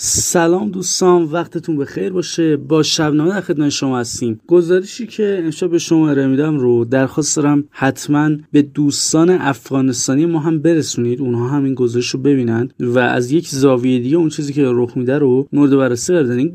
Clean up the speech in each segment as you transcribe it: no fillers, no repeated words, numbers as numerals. سلام دوستان، وقتتون بخیر باشه. با شبنامه در خدمت شما هستیم. گزارشی که امشب به شما ارائه میدم رو درخواست دارم حتما به دوستان افغانستانی ما هم برسونید، اونها هم این گزارش رو ببینن و از یک زاویه دیگه اون چیزی که رخ میده رو مورد بررسی قرار بدن. این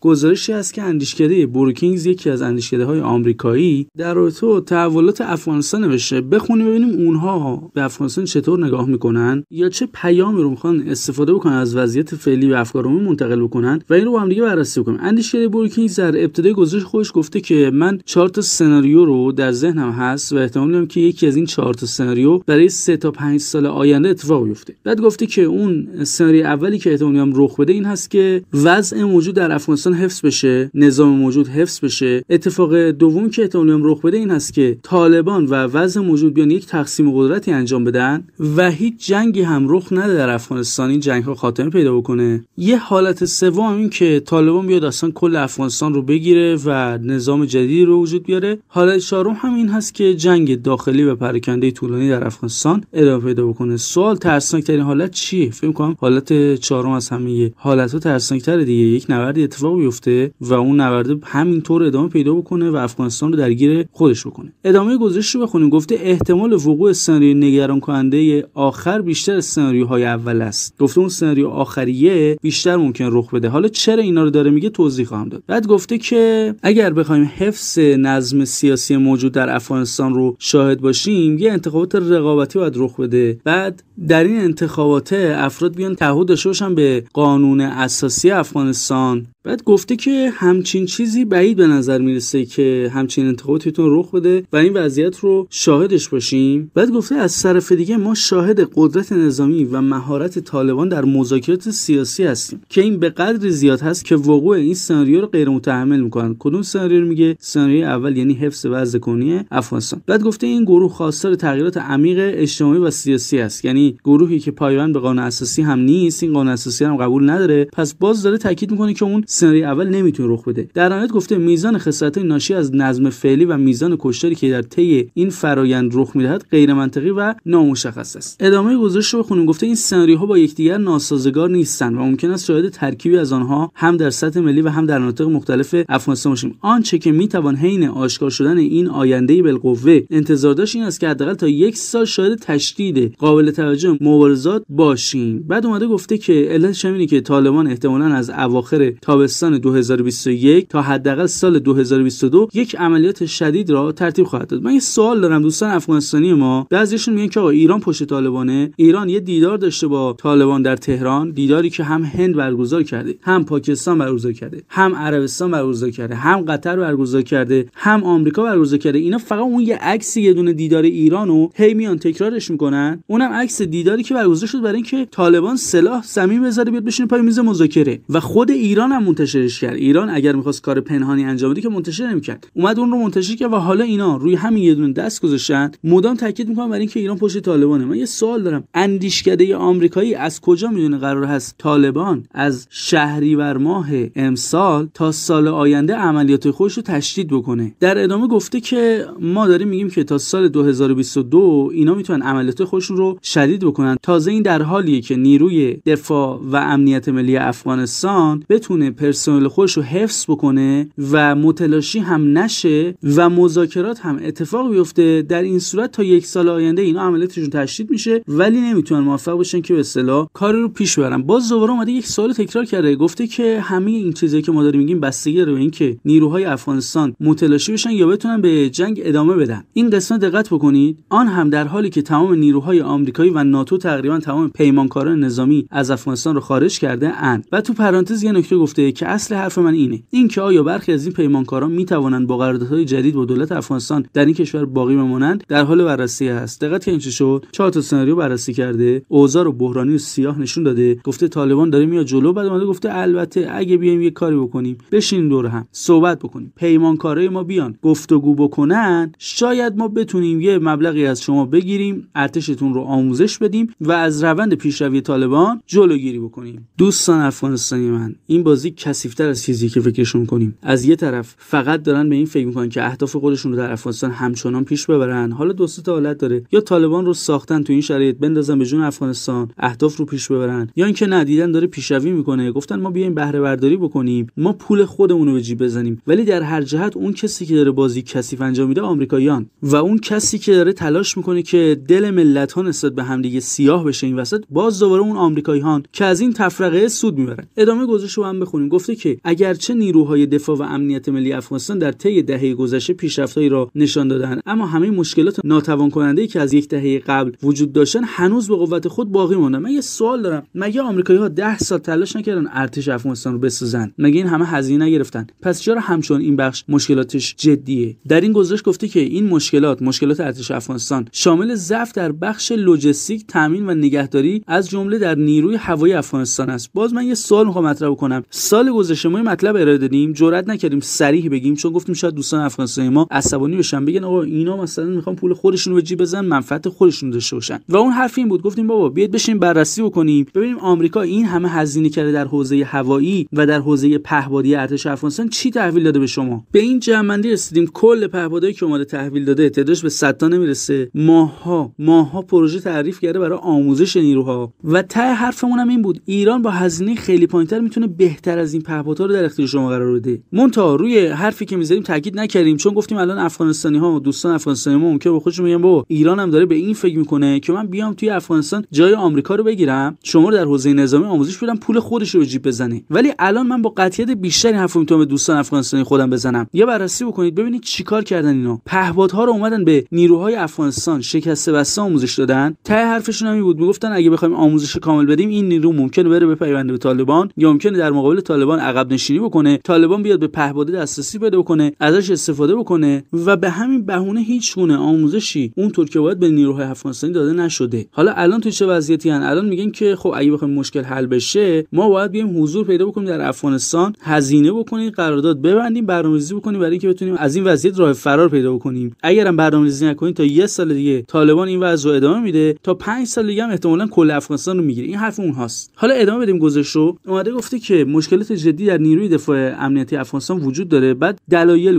گزارشی است که اندیشکده بروکینگز، یکی از اندیشکده‌های آمریکایی، در رابطه با تحولات افغانستان نوشته. بخونیم ببینیم اونها به افغانستان چطور نگاه میکنن یا چه پیامی رو میخوان استفاده بکنن از وضعیت فعلی کارمون منتقل بکنن و این رو با هم دیگه بررسی بکنیم. اندیشکده بروکینگز در ابتدای گزارش خودش گفته که من 4 تا سناریو رو در ذهنم هست و احتمال میدم که یکی از این 4 تا سناریو برای 3 تا 5 سال آینده اتفاق بیفته. بعد گفته که اون سناریوی اولی که احتمال میدم رخ بده این هست که وضع موجود در افغانستان حفظ بشه، نظام موجود حفظ بشه. اتفاق دوم که احتمال میدم رخ بده این هست که طالبان و وضع موجود بیان یک تقسیم قدرتی انجام بدن و هیچ جنگی هم رخ نده در افغانستان، این جنگ‌ها خاتمه پیدا بکنه. یه حالت سوم این که طالبان بیاد اصلا کل افغانستان رو بگیره و نظام جدیدی رو وجود بیاره. حالت چهارم هم این هست که جنگ داخلی و پراکنده طولانی در افغانستان ادامه پیدا بکنه. سوال، ترسناک ترین حالت چیه؟ فکر می‌کنم حالت چهارم از همه حالت‌ها ترسناک تره دیگه. یک نبرد اتفاق بیفته و اون نبرد همینطور ادامه پیدا بکنه و افغانستان رو درگیر خودش بکنه. ادامه گزارش رو بخونیم. گفته احتمال وقوع سناریوی نگران کننده آخر بیشتر از سناریوهای اول است. گفته اون سناریو آخریه بیشتر ممکن رخ بده. حالا چرا اینا رو داره میگه توضیح خواهم داد. بعد گفته که اگر بخوایم حفظ نظم سیاسی موجود در افغانستان رو شاهد باشیم، یه انتخابات رقابتی باید رخ بده. بعد در این انتخابات افراد بیان تعهد داشته باشن به قانون اساسی افغانستان. بعد گفته که همچین چیزی بعید به نظر میرسه که همچین انتخاباتیتون رخ بده و این وضعیت رو شاهدش باشیم. بعد گفته از طرف دیگه ما شاهد قدرت نظامی و مهارت طالبان در مذاکرات سیاسی هستیم که این به قدر زیاد هست که وقوع این سناریو رو غیر متحمل میکنن. کدوم سناریو رو میگه؟ سناریوی اول، یعنی حفظ وضع کنی افغانستان. بعد گفته این گروه خواستار تغییرات عمیق اجتماعی و سیاسی است، یعنی گروهی که پایبند به قانون اساسی هم نیست، این قانون اساسی هم قبول نداره. پس باز داره تاکید میکنه که اون سناریوی اول نمیتونه رخ بده. در نهایت گفته میزان خسارت‌های ناشی از نظم فعلی و میزان کشتاری که در طی این فرایند رخ میدهد غیر منطقی و نامشخص است. ادامه گزارش رو بخونیم. گفته این سناریوها با یکدیگر ناسازگار نیستند و ممکن است شاید ترکیبی از آنها هم در سطح ملی و هم در مناطق مختلف افغانستان باشیم. آنچه که میتوان حین آشکار شدن این آینده بالقوه انتظار داشت این است که حداقل تا یک سال شاید تشدید قابل توجه مبارزات باشیم. بعد اومده گفته که علتش اینه که طالبان احتمالاً از اواخر تابستان 2021 تا حداقل سال 2022 یک عملیات شدید را ترتیب خواهد داد. من یه سوال دارم دوستان افغانستانی ما. بعضیشون میگن که آقا ایران پشت طالبانه. ایران یه دیدار داشته با طالبان در تهران، دیداری که هم هند برگزار کرده، هم پاکستان برگزار کرده، هم عربستان برگزار کرده، هم قطر برگزار کرده، هم آمریکا برگزار کرده. اینا فقط اون یه عکس یه دونه دیدار ایرانو هی میان تکرارش میکنن. اونم عکس دیداری که برگزار شد برای اینکه طالبان سلاح زمین بذاره بیاد بشینه پای میز مذاکره و خود ایران هم منتشرش کرد. ایران اگر میخواست کار پنهانی انجام بده که منتشر نمیکرد، اومد اون رو منتشر کرد و حالا اینا روی همین یه دونه دست گذاشتن. مدام تاکید میکنن برای اینکه ایران پشت طالبانه. من یه سوال دارم، اندیشکده آمریکایی از کجا میدونه قرار هست طالبان از شهریور ماه امسال تا سال آینده عملیات خودش رو تشدید بکنه؟ در ادامه گفته که ما داریم میگیم که تا سال 2022 اینا میتونن عملیات خودشون رو شدید بکنن. تازه این در حالیه که نیروی دفاع و امنیت ملی افغانستان بتونه پرسنل خودش رو حفظ بکنه و متلاشی هم نشه و مذاکرات هم اتفاق بیفته. در این صورت تا یک سال آینده اینا عملیاتشون تشدید میشه ولی نمیتونن موفق بشن که به اصطلاح کاری رو پیش ببرن. باز دوباره اومده یک سوال تکرار کرده. گفته که همه این چیزایی که ما داریم میگیم بستگی داره به اینکه نیروهای افغانستان متلاشی بشن یا بتونن به جنگ ادامه بدن. این قسمت دقت بکنید. آن هم در حالی که تمام نیروهای آمریکایی و ناتو تقریبا تمام پیمانکاران نظامی از افغانستان رو خارج کرده اند. و تو پرانتز یه نکته گفته که اصل حرف من اینه، اینکه آیا برخی از این پیمانکاران میتوانند با قراردادهای جدید با دولت افغانستان در این کشور باقی بمانند در حال بررسی است. دقت کنید چه شد. 4 تا سناریو بررسی کرده، اوضاع رو بحرانی و سیاه نشون داده. گفته طالبان داره میاد جلو. بعد اومده گفته البته اگه بیایم یه کاری بکنیم، بشینیم دور هم صحبت بکنیم، پیمانکارای ما بیان گفتگو بکنن، شاید ما بتونیم یه مبلغی از شما بگیریم، ارتشتون رو آموزش بدیم و از روند پیشروی طالبان جلوگیری بکنیم. دوستان افغانستانی من، این بازی کثیف‌تر از چیزی که فکرشون کنیم. از یه طرف فقط دارن به این فکر میکنن که اهداف خودشون رو در افغانستان همچنان پیش ببرن. حالا دو سه تا حالت داره، یا طالبان رو ساختن تو این شرایط بندازن به جون افغانستان، اهداف رو پیش ببرن، یا اینکه ندیدن داره پیشروی میکنه، گفتن ما بیایم بهره برداری بکنیم، ما پول خودمون رو به جیب بزنیم، ولی در هر جهت اون کسی که داره بازی کثیف انجام میده آمریکاییان و اون کسی که داره تلاش میکنه که دل ملت ها نسبت به همدیگه سیاه بشه این وسط، باز دوباره اون آمریکاییان که از این تفرقه سود میبرن. ادامه گزارش رو هم بخونیم. گفته که اگرچه نیروهای دفاع و امنیت ملی افغانستان در طی دهه گذشته پیشرفت‌هایی را نشان دادند، اما همه مشکلات ناتوان کننده ای که از یک دهه قبل وجود داشتن هنوز به قوت خود باقی مونده. من یه سوال دارم، مگه آمریکایی‌ها 10 سال تلاش نکردن ارتش افغانستان رو بسازن؟ مگه این همه هزینه نگرفتن؟ پس چرا همچون این بخش مشکلاتش جدیه؟ در این گزارش گفته که این مشکلات ارتش افغانستان شامل ضعف در بخش لوجستیک، تامین و نگهداری از جمله در نیروی هوایی افغانستان است. باز من یه سوال می‌خوام مطرح کنم. سال گذشته ما مطلب ارائه دادیم، جرئت نکردیم صریح بگیم چون گفتیم شاید دوستان افغانستانی ما عصبانی بشن، بگن آقا اینا مثلا میخوان پول خودشون رو به جیب بزنن، منفعت خودشون داشته باشن. و اون حرف این بود، گفتیم بابا بیاید بشین بررسی بکنیم ببینیم آمریکا این همه هزینه کرده در حوزه هوایی و در حوزه پهپادی ارتش افغانستان چی تحویل داده به شما. به این جمع‌بندی رسیدیم کل پهپادایی که اومده تحویل داده تعدادش به 100 تا نمیرسه. ماها پروژه تعریف کرده برای آموزش نیروها و ته حرفمون هم این بود ایران با هزینه خیلی پایین‌تر میتونه بهتر از این پهپادها رو در اختیار شما قرار بده. مونتا روی حرفی که می‌ذاریم تاکید نکردیم چون گفتیم الان افغانستانی‌ها دوستان افغانستانی‌مون که با خودشون میگن بابا ایران هم داره به این فکر میکنه که من بیام توی افغانستان جای آمریکا رو بگیرم، شما رو در حوزه نظامی آموزش بدم، پول خودش رو به جیب بزنه. ولی الان من با قطعیت بیشتری حرف میتونم به دوستان افغانستانی خودم بزنم. یه بررسی بکنید ببینید چیکار کردن اینا. پهپادها رو اومدن به نیروهای افغانستان شکست بسته آموزش دادن. ته حرفشون هم بود، میگفتن اگه بخوایم آموزش کامل بدیم این نیرو ممکنه بره بپیونده به طالبان یا ممکنه در مقابل طالبان عقب نشینی بکنه، طالبان بیاد به پهپاد دسترسی بده بکنه، ازش استفاده بکنه و به همین بهونه هیچ گونه آموزشی اونطور که باید به نیروهای افغانستانی داده نشده. حالا الان تو چه وضعیتی ان؟ الان میگن که خب اگه بخوایم مشکل حل بشه ما باید بیایم حضور پیدا بکنیم در افغانستان، هزینه بکنیم، قرارداد ببندیم، برنامه‌ریزی بکنیم برای اینکه بتونیم از این وضعیت راه فرار پیدا بکنیم. اگرم برنامه‌ریزی نکنیم تا یه سال دیگه طالبان این وضع رو ادامه میده، تا 5 سال دیگه هم احتمالاً کل افغانستان رو میگیره. این حرف اونهاست. حالا ادامه بدیم گزارش رو. اومده گفته که مشکلات جدی در نیروی دفاع امنیتی افغانستان وجود داره. بعد دلایل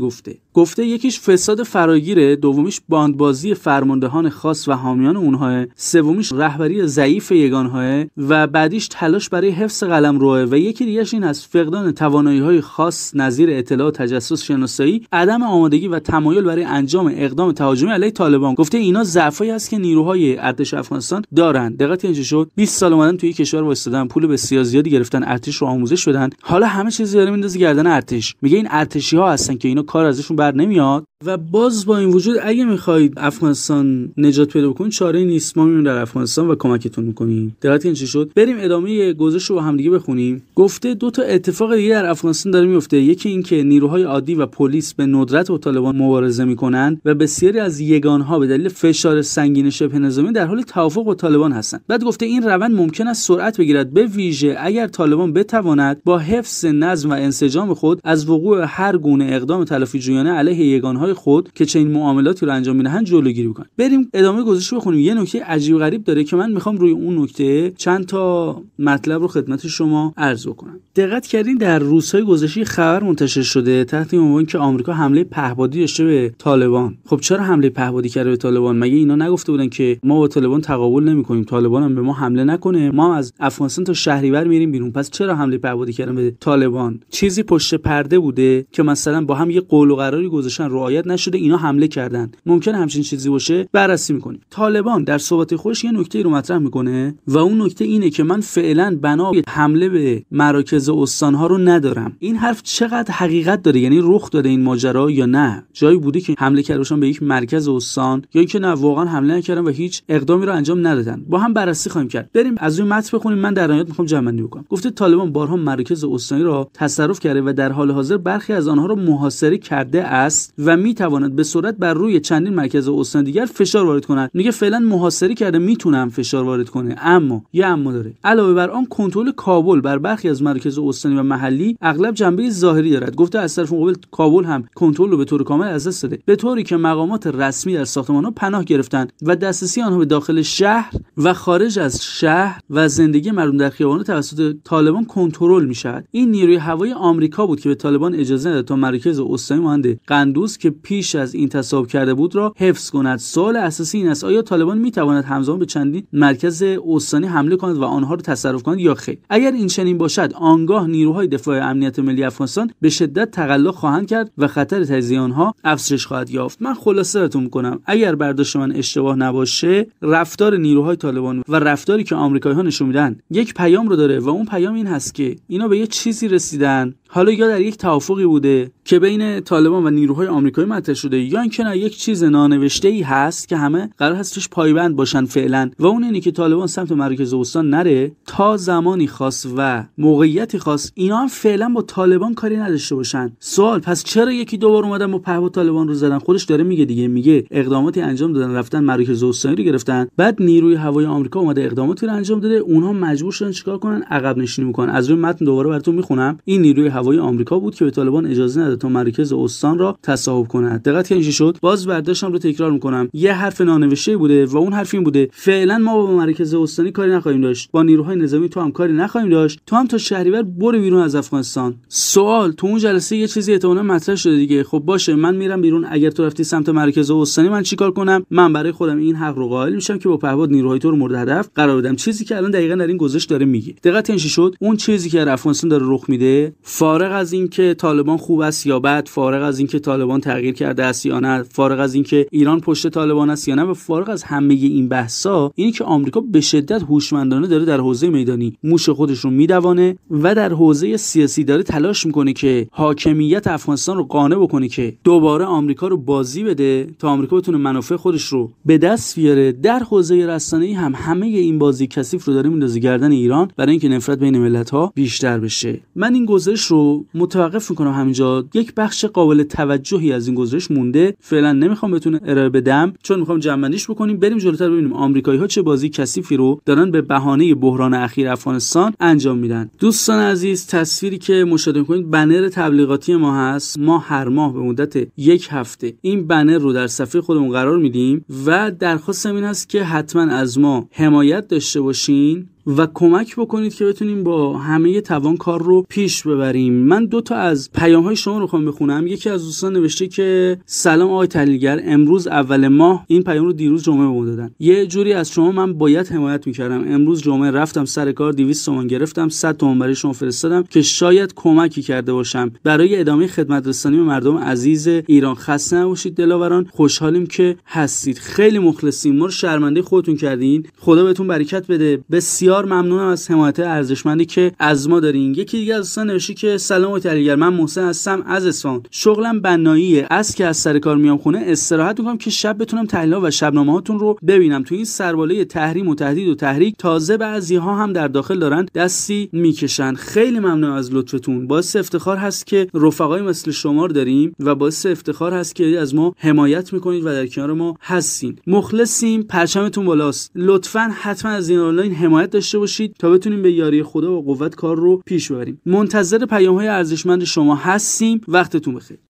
گفته یکیش فساد فراگیره، دومیش باندبازی فرماندهان خاص و حامیان اونها، سومیش رهبری ضعیف یگان‌ها و بعدیش تلاش برای حفظ قلمرو و یکی دیگه‌ش این از فقدان توانایی‌های خاص نظیر اطلاع و تجسس شناسایی، عدم آمادگی و تمایل برای انجام اقدام تهاجمی علیه طالبان. گفته اینا ضعفایی است که نیروهای ارتش افغانستان دارن. دقت اینجا شد 20 سال اومدن توی کشور وایسادن، پول بسیار زیادی گرفتن، ارتش رو آموزش دادن، حالا همه چیز داره میندازه گردن ارتش. میگه این ارتشی‌ها هستن که اینا کار ازشون نمیاد. و باز با این وجود اگه میخواید افغانستان نجات پیدا بکنید چاره نیست، ما میمونیم در افغانستان و کمکتون میکنیم. دقت این چی شد؟ بریم ادامه گزارش رو با هم دیگه بخونیم. گفته دو تا اتفاق دیگه در افغانستان داره میفته، یکی این که نیروهای عادی و پلیس به ندرت با طالبان مبارزه میکنن و بسیاری از یگانها به دلیل فشار سنگین شبه نظامی در حال توافق با طالبان هستن. بعد گفته این روند ممکن است سرعت بگیرد، به ویژه اگر طالبان بتواند با حفظ نظم و انسجام خود از وقوع هر گونه اقدام تلافی‌جویانه علیه یگانهای خود که چنین معاملاتی رو انجام میدهن جلوگیری بکنن. بریم ادامه گزارش بخونیم. یه نکته عجیب غریب داره که من میخوام روی اون نکته چند تا مطلب رو خدمت شما عرض بکنم. دقت کردین در روزهای گذشته خبر منتشر شده تحت عنوان که آمریکا حمله پهپادی داشته به طالبان. خب چرا حمله پهپادی کرده به طالبان؟ مگه اینا نگفته بودن که ما با طالبان تقابل نمی‌کنیم، طالبان هم به ما حمله نکنه، ما از افغانستان تا شهریور میریم بیرون؟ پس چرا حمله پهپادی کردن به طالبان؟ چیزی پشت پرده بوده که مثلا با هم یه قول و قرار گذاشتن رعایت نشده اینا حمله کردن. ممکن همچین چیزی باشه؟ بررسی میکنیم. طالبان در صحبت خودش یه نکته رو مطرح میکنه و اون نکته اینه که من فعلا بنا به حمله به مراکز استان‌ها رو ندارم. این حرف چقدر حقیقت داره؟ یعنی رخ داده این ماجرا یا نه؟ جایی بوده که حمله کردن به یک مرکز استان یا اینکه نه واقعا حمله نکردن و هیچ اقدامی رو انجام ندادن؟ با هم بررسی خواهیم کرد. بریم از اون متن بخونیم، من در نهایت میخوام جمع بندی بکنم. گفته طالبان بارها مراکز استانی را تصرف کرده و در حال حاضر برخی از آنها رو محاصره کرده است و میتواند به صورت بر روی چندین مرکز استان دیگر فشار وارد کند. میگه فعلا محاصره کرده، میتونم فشار وارد کنه، اما یه اما داره. علاوه بر آن کنترل کابل بر برخی از مرکز استانی و محلی اغلب جنبه ظاهری دارد. گفته از طرف مقابل کابل هم کنترل رو به طور کامل از دست داده، به طوری که مقامات رسمی در ساختمان‌ها پناه گرفتند و دسترسی آنها به داخل شهر و خارج از شهر و زندگی مردم در خیابان توسط طالبان کنترل میشود. این نیروی هوایی آمریکا بود که به طالبان اجازه نداد تا مرکز استانی مانند قندوز که پیش از این تصویب کرده بود را حفظ کند. سوال اساسی این است آیا طالبان می تواند همزمان به چندین مرکز استانی حمله کند و آنها را تصرف کند یا خیر؟ اگر این چنین باشد آنگاه نیروهای دفاع امنیت ملی افغانستان به شدت تقلا خواهند کرد و خطر تجزیه آنها افزایش خواهد یافت. من خلاصه براتون می‌کنم، اگر برداشت من اشتباه نباشه رفتار نیروهای طالبان و رفتاری که آمریکایی‌ها نشون میدن یک پیام رو داره و اون پیام این هست که اینا به یه چیزی رسیدن، حالا یا در یک توافقی بوده که بین طالبان و نیروهای آمریکایی مطرح شده یا اینکه نه یک چیز نانوشته‌ای هست که همه قرار هست توش پایبند باشن فعلا و اون اینه که طالبان سمت مرکز استان نره تا زمانی خاص و موقعیتی خاص اینا هم فعلا با طالبان کاری نداشته باشن. سوال پس چرا یکی دوبار اومدن با پهپاد طالبان رو زدن؟ خودش داره میگه دیگه، میگه اقداماتی انجام دادن، رفتن مرکز استانی رو گرفتن، بعد نیروی هوایی آمریکا اومده اقداماتی رو انجام داده، اونها مجبور شدن چیکار کنن؟ عقب نشینی میکنن. از روی متن دوباره براتون میخونم. این نیروی هوایی آمریکا بود که به طالبان اجازه نداد تا مرکز استان را تصاحب کند. دقت کنید چی شد؟ باز برداشتم رو تکرار میکنم. یه حرف نانوشته بوده و اون حرف این بوده فعلا ما با مرکز استانی کاری نخواهیم داشت، با نیروهای نظامی تو هم کاری نخواهیم داشت، تو هم تا شهریور برو بیرون از افغانستان. سوال تو اون جلسه یه چیزی احتمالاً مطرح شده دیگه، خب باشه من میرم بیرون، اگر تو رفتی سمت مرکز استانی من چیکار کنم؟ من برای خودم این حق رو قائل میشم که با پهپاد نیروهای تو رو مورد هدف قرار بدم، چیزی که الان دقیقاً در این گزارش داره میگه. دقت کنید چی شد؟ اون چیزی که در افغانستان داره رخ میده فارغ از اینکه طالبان خوب است یا بد، فارغ از اینکه طالبان تغییر کرده است یا نه، فارغ از اینکه ایران پشت طالبان است یا نه و فارغ از همه این بحثا، اینی که آمریکا به شدت هوشمندانه داره در حوزه میدانی موش خودش رو میدوانه و در حوزه سیاسی داره تلاش میکنه که حاکمیت افغانستان رو قانع بکنه که دوباره آمریکا رو بازی بده تا آمریکا بتونه منافع خودش رو به دست بیاره. در حوزه رسانه‌ای هم همه این بازی کثیف رو داره میندازه گردن ایران برای اینکه نفرت بین ملت‌ها بیشتر بشه. من این گزارش رو متوقف میکنم همینجا. یک بخش قابل توجهی از این گزارش مونده، فعلا نمیخوام بهتون ارائه بدم چون میخوام جمع‌بندیش بکنیم، بریم جلوتر ببینیم آمریکایی‌ها چه بازی کثیفی رو دارن به بهانه بحران اخیر افغانستان انجام میدن. دوستان عزیز تصویری که مشاهده می‌کنید بنر تبلیغاتی ما هست. ما هر ماه به مدت یک هفته این بنر رو در صفحه خودمون قرار میدیم و درخواستم این هست که حتما از ما حمایت داشته باشین و کمک بکنید که بتونیم با همه توان کار رو پیش ببریم. من دو تا از پیام‌های شما رو می‌خوام بخونم. یکی از دوستان نوشته که سلام آقای تحلیلگر، امروز اول ماه، این پیام رو دیروز جمعه بهم دادن. یه جوری از شما من باید حمایت می‌کردم، امروز جمعه رفتم سر کار 200 تومان گرفتم، 100 تومان برای شما فرستادم که شاید کمکی کرده باشم برای ادامه خدمت رسانی به مردم عزیز ایران. خسته نباشید دلاوران، خوشحالیم که هستید، خیلی مخلصیم، ما رو شرمنده خودتون کردین، خدا بهتون برکت بده. بسیار ممنونم از حمایت ارزشمندی که از ما دارین. یکی دیگه از دوستان نوشته که سلام آقای تحلیلگر، من محسن هستم از اصفهان، شغلم بناییه، از که از سر کار میام خونه استراحت میکنم که شب بتونم تحلیل‌ها و شبنامه‌هاتون رو ببینم. تو این سرباله تحریم و تهدید و تحریک تازه بعضی‌ها هم در داخل دارن دستی میکشن. خیلی ممنون از لطفتون، باعث افتخار هست که رفقای مثل شما رو داریم و باعث افتخار هست که از ما حمایت میکنید و در کنار ما هستین. مخلصیم، پرچمتون بالاست. لطفاً حتما از این آنلاین حمایت باشید تا بتونیم به یاری خدا و قوت کار رو پیش ببریم. منتظر پیام‌های ارزشمند شما هستیم. وقتتون بخیر.